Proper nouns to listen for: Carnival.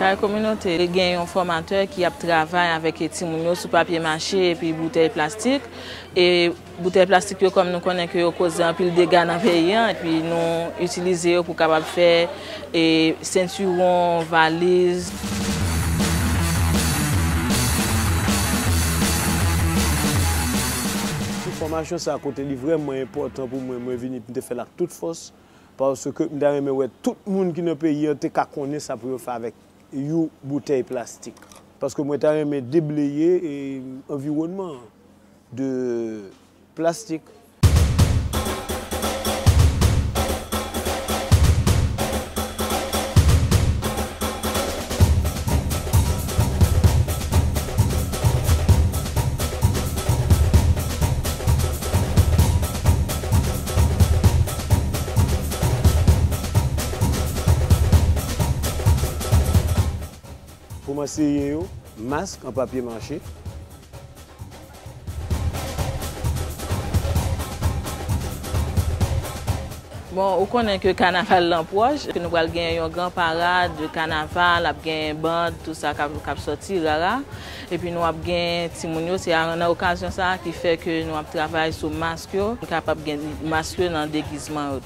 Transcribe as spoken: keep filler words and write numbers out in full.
la communauté a un formateur qui travaille avec les timounio sur papier mâché et puis bouteilles plastiques. Et bouteilles plastiques, comme nous connaissons, causent un pile de dégâts dans le pays. Et puis nous utilisons pour faire des ceinturons, valises. Cette formation, c'est vraiment important pour moi. Je viens de faire toute force. Parce que tout le monde qui est dans le pays connaît ça pour faire avec une bouteille plastique. Parce que moi, je déblayer l'environnement de plastique. Pour essayer masque en papier mâché. Bon, on connaît que le carnaval l'empoche, que nous allons gagner une grande parade de carnaval, nous gagner une bande, tout ça qui sortir là. Et puis nous avons gagné Timounio, c'est une occasion ça qui fait que nous travaillons sur masque, nous sommes capables de gagner masque dans le déguisement.